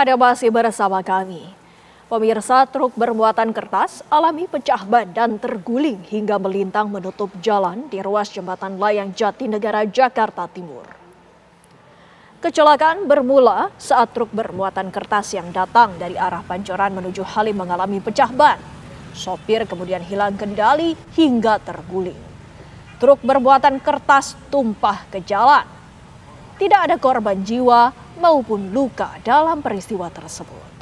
Anda masih bersama kami. Pemirsa, truk bermuatan kertas alami pecah ban dan terguling hingga melintang menutup jalan di ruas jembatan layang Jatinegara, Jakarta Timur. Kecelakaan bermula saat truk bermuatan kertas yang datang dari arah Pancoran menuju Halim mengalami pecah ban. Sopir kemudian hilang kendali hingga terguling. Truk bermuatan kertas tumpah ke jalan. Tidak ada korban jiwa maupun luka dalam peristiwa tersebut.